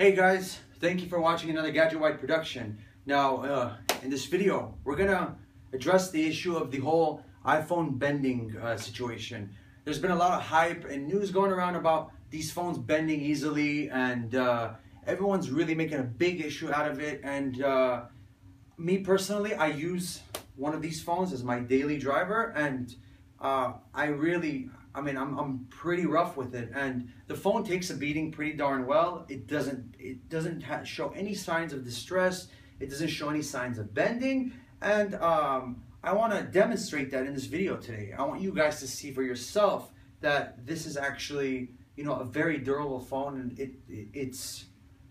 Hey guys, thank you for watching another GadgetWide production. Now, in this video, we're gonna address the issue of the whole iPhone bending situation. There's been a lot of hype and news going around about these phones bending easily, and everyone's really making a big issue out of it. And me personally, I use one of these phones as my daily driver, and I'm pretty rough with it, and the phone takes a beating pretty darn well. It doesn't show any signs of distress. It doesn't show any signs of bending, and I want to demonstrate that in this video today. I want you guys to see for yourself that this is actually, you know, a very durable phone, and it's,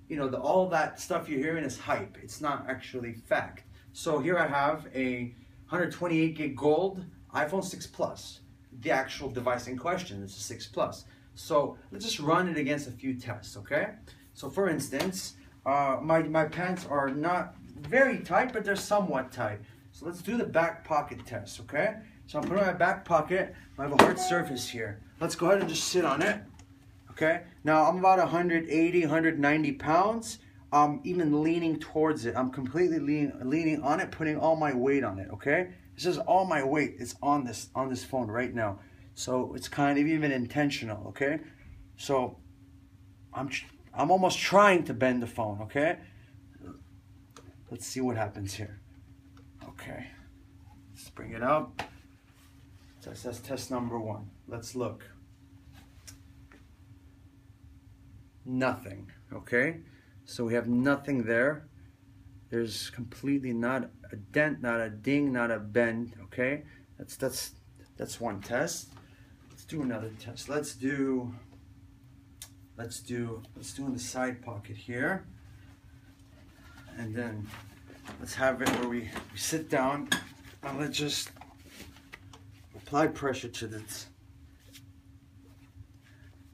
you know, all that stuff you're hearing is hype. It's not actually fact. So here I have a 128 gig gold iPhone 6 Plus. The actual device in question is a 6 Plus. So let's just run it against a few tests, okay? So for instance, my pants are not very tight, but they're somewhat tight. So let's do the back pocket test, okay? So I'm putting my back pocket. I have a hard surface here. Let's go ahead and just sit on it, okay? Now I'm about 180, 190 pounds. I'm even leaning towards it. I'm completely leaning on it, putting all my weight on it, okay? This is all my weight. It's on this phone right now. So it's kind of even intentional, okay? So I'm almost trying to bend the phone, okay? Let's see what happens here. Okay, let's bring it up. So it says test number one. Let's look. Nothing, okay? So we have nothing there. There's completely not a dent, not a ding, not a bend, okay? That's one test. Let's do another test. Let's do in the side pocket here. And then let's have it where we sit down, and let's just apply pressure to this.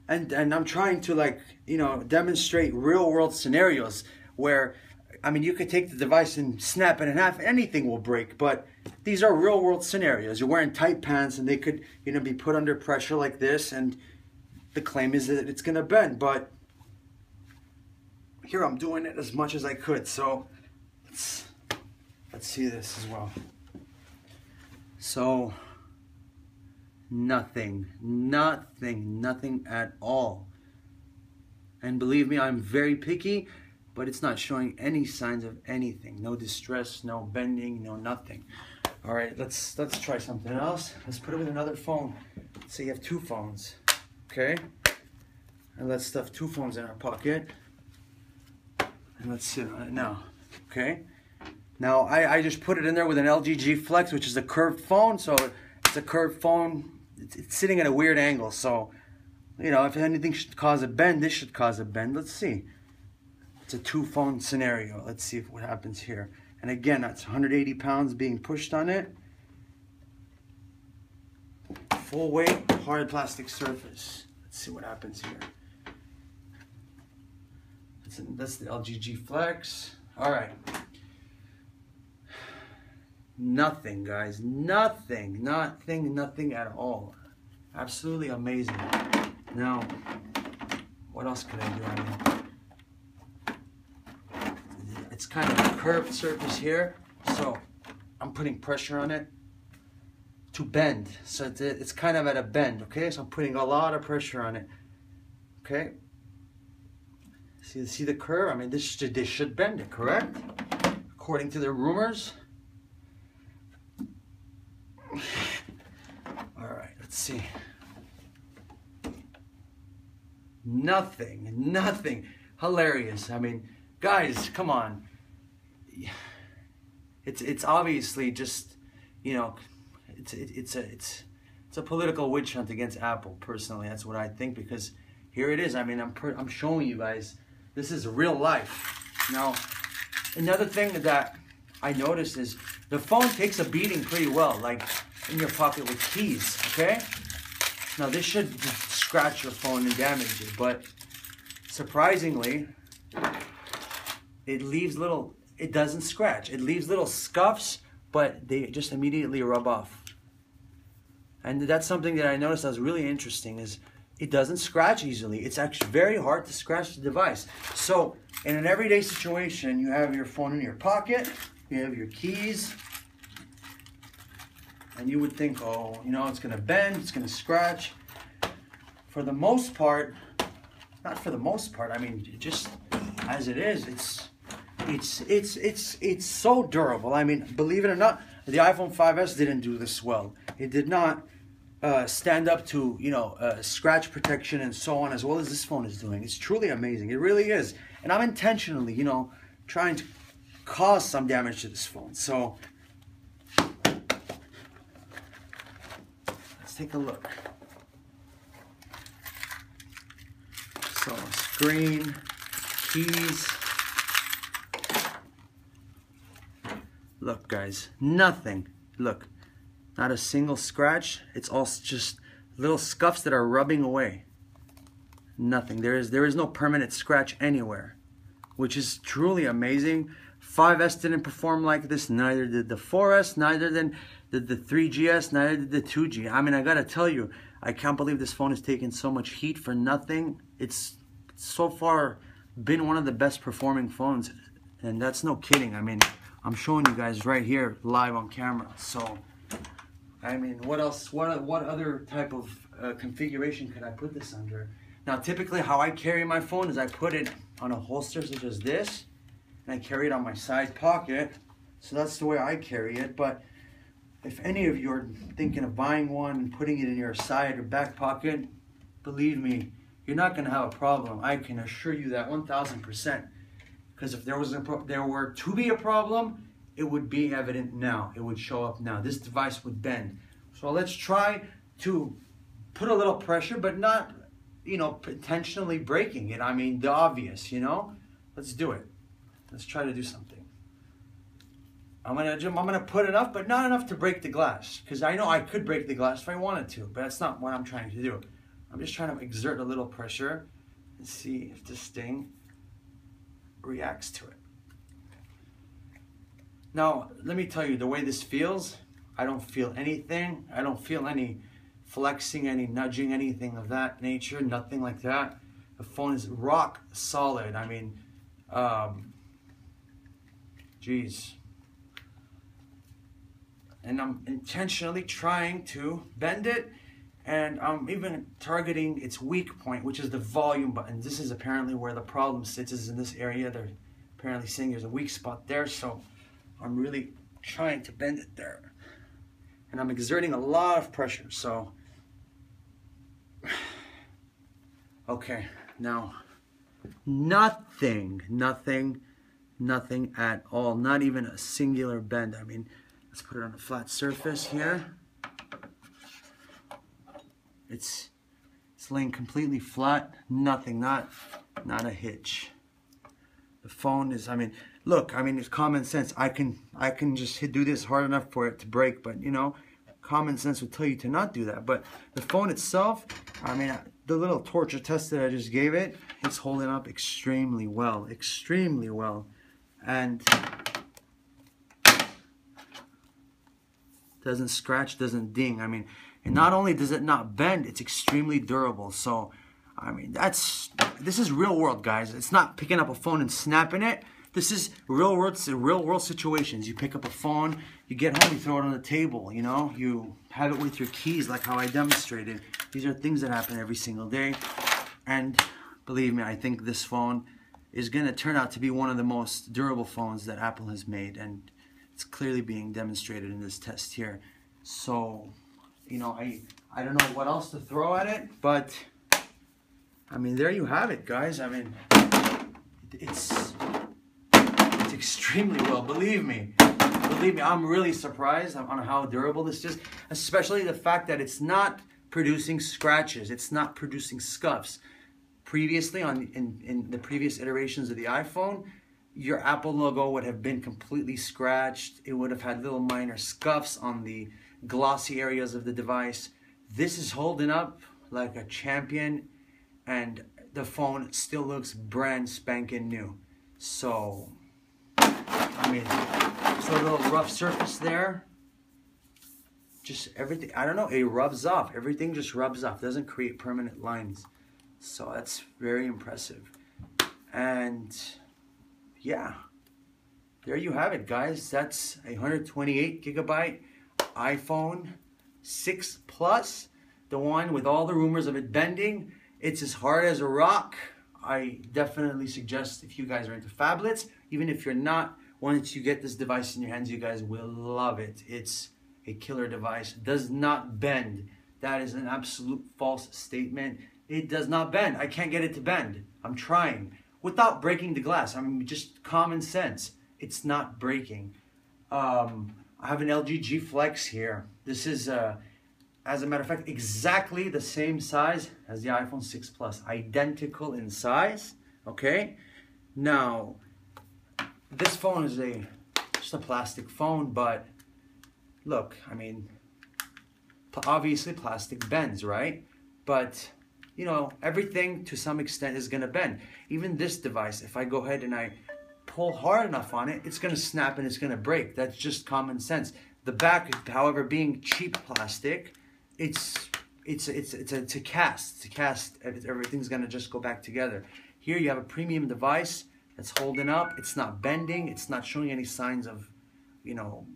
And I'm trying to, like, you know, demonstrate real world scenarios where, I mean, you could take the device and snap it in half, anything will break, but these are real world scenarios. You're wearing tight pants and they could, you know, be put under pressure like this, and the claim is that it's gonna bend, but here I'm doing it as much as I could. So let's see this as well. So nothing at all. And believe me, I'm very picky, but it's not showing any signs of anything. No distress, no bending, no nothing. All right, let's try something else. Let's put it with another phone. So you have two phones, okay? And let's stuff two phones in our pocket. And let's sit on it now, okay? Now, I just put it in there with an LG G Flex, which is a curved phone, so it's a curved phone. It's sitting at a weird angle, so, you know, if anything should cause a bend, this should cause a bend. Let's see. It's a two phone scenario. Let's see what happens here. And again, that's 180 pounds being pushed on it. Full weight, hard plastic surface. Let's see what happens here. That's the LG G Flex. All right. Nothing, guys. Nothing at all. Absolutely amazing. Now, what else could I do? I mean, it's kind of a curved surface here, so I'm putting pressure on it to bend. So it's kind of at a bend, okay? So I'm putting a lot of pressure on it, okay? See the curve? I mean, this should bend it, correct? According to the rumors. All right, let's see. Nothing. Hilarious. I mean, guys, come on. It's obviously just, you know, it's a political witch hunt against Apple. Personally, that's what I think, because here it is. I mean, I'm showing you guys, this is real life. Now, another thing that I noticed is the phone takes a beating pretty well, like in your pocket with keys. Okay, now this should scratch your phone and damage it, but surprisingly, it doesn't scratch. It leaves little scuffs, but they just immediately rub off. And that's something that I noticed that was really interesting, is it doesn't scratch easily. It's actually very hard to scratch the device. So in an everyday situation, you have your phone in your pocket, you have your keys, and you would think, oh, you know, it's gonna bend, it's gonna scratch. For the most part, not for the most part, I mean, just as it is, it's so durable. I mean, believe it or not, the iPhone 5S didn't do this well. It did not stand up to, you know, scratch protection and so on, as well as this phone is doing. It's truly amazing. It really is. And I'm intentionally, you know, trying to cause some damage to this phone. So let's take a look. So screen, keys. Look, guys, nothing. Look, not a single scratch. It's all just little scuffs that are rubbing away. Nothing. There is no permanent scratch anywhere, which is truly amazing. 5S didn't perform like this. Neither did the 4S. Neither did the 3GS. Neither did the 2G. I mean, I gotta tell you, I can't believe this phone is taking so much heat for nothing. It's so far been one of the best performing phones, and that's no kidding. I mean, I'm showing you guys right here live on camera. So, I mean, what else, what other type of configuration could I put this under? Now, typically how I carry my phone is I put it on a holster such as this, and I carry it on my side pocket. So that's the way I carry it. But if any of you are thinking of buying one and putting it in your side or back pocket, believe me, you're not gonna have a problem. I can assure you that 1,000%. Because if there were to be a problem, it would be evident now. It would show up now. This device would bend. So let's try to put a little pressure, but not, you know, intentionally breaking it. I mean, the obvious, you know? Let's do it. Let's try to do something. I'm gonna put enough, but not enough to break the glass. Because I know I could break the glass if I wanted to, but that's not what I'm trying to do. I'm just trying to exert a little pressure and see if this thing reacts to it. Now, let me tell you, the way this feels, I don't feel anything. I don't feel any flexing, any nudging, anything of that nature, nothing like that. The phone is rock solid. I mean, geez. And I'm intentionally trying to bend it, and I'm even targeting its weak point, which is the volume button. This is apparently where the problem sits, is in this area. They're apparently saying there's a weak spot there, so I'm really trying to bend it there. And I'm exerting a lot of pressure, so. Okay, now, nothing at all. Not even a singular bend. I mean, let's put it on a flat surface here. It's laying completely flat. Nothing, not a hitch. The phone is, I mean, look, I mean, it's common sense. I can just do this hard enough for it to break, but you know, common sense would tell you to not do that. But the phone itself, I mean, the little torture test that I just gave it, it's holding up extremely well, and doesn't scratch, doesn't ding. I mean, and not only does it not bend, it's extremely durable. So, I mean, this is real world, guys. It's not picking up a phone and snapping it. This is real world situations. You pick up a phone, you get home, you throw it on the table, you know? You have it with your keys, like how I demonstrated. These are things that happen every single day. And believe me, I think this phone is gonna turn out to be one of the most durable phones that Apple has made, and it's clearly being demonstrated in this test here. So, you know, I don't know what else to throw at it, but I mean, there you have it, guys. I mean, it's extremely well, believe me, I'm really surprised on how durable this is, especially the fact that it's not producing scratches, it's not producing scuffs. Previously, in the previous iterations of the iPhone, your Apple logo would have been completely scratched, it would have had little minor scuffs on the glossy areas of the device. This is holding up like a champion, and the phone still looks brand spanking new. So, I mean, so a little rough surface there. just everything, I don't know, it rubs off. Everything just rubs off, doesn't create permanent lines. So that's very impressive. And yeah, there you have it, guys. That's a 128GB iPhone 6 Plus, the one with all the rumors of it bending. It's as hard as a rock. I definitely suggest, if you guys are into phablets, even if you're not, once you get this device in your hands, you guys will love it. It's a killer device. Does not bend. That is an absolute false statement. It does not bend. I can't get it to bend. I'm trying without breaking the glass. I mean, just common sense. It's not breaking. I have an LG G Flex here. This is, as a matter of fact, exactly the same size as the iPhone 6 Plus. Identical in size, okay? Now, this phone is just a plastic phone, but look, I mean, obviously plastic bends, right? But, you know, everything to some extent is gonna bend. Even this device, if I go ahead and I pull hard enough on it, it's gonna snap and it's gonna break. That's just common sense. The back, however, being cheap plastic, it's a cast. It's a cast. Everything's gonna just go back together. Here you have a premium device that's holding up. It's not bending. It's not showing any signs of, you know,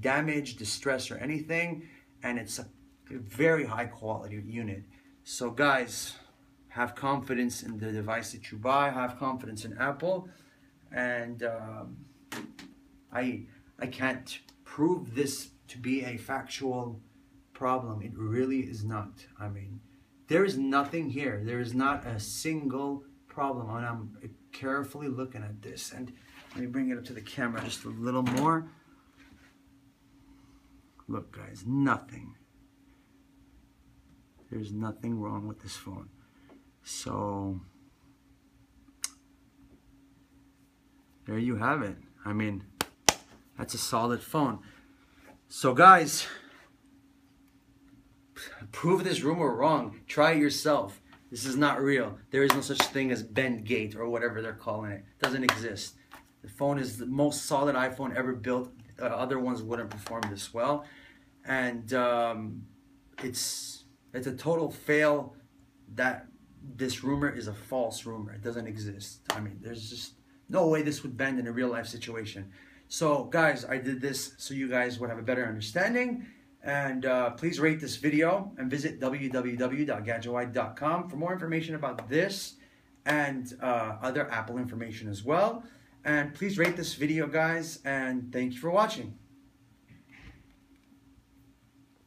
damage, distress, or anything. And it's a very high quality unit. So guys, have confidence in the device that you buy. Have confidence in Apple. And I can't prove this to be a factual problem. It really is not. I mean, there is nothing here. There is not a single problem. And I'm carefully looking at this. And let me bring it up to the camera just a little more. Look, guys, nothing. There's nothing wrong with this phone. So there you have it. I mean, that's a solid phone. So guys, prove this rumor wrong. Try it yourself. This is not real. There is no such thing as Bendgate or whatever they're calling it. It doesn't exist. The phone is the most solid iPhone ever built. Other ones wouldn't perform this well. And it's a total fail. That this rumor is a false rumor. It doesn't exist. I mean, there's just no way this would bend in a real life situation. So guys, I did this so you guys would have a better understanding. And please rate this video and visit www.gadgetwide.com for more information about this and other Apple information as well. And please rate this video, guys, and thank you for watching.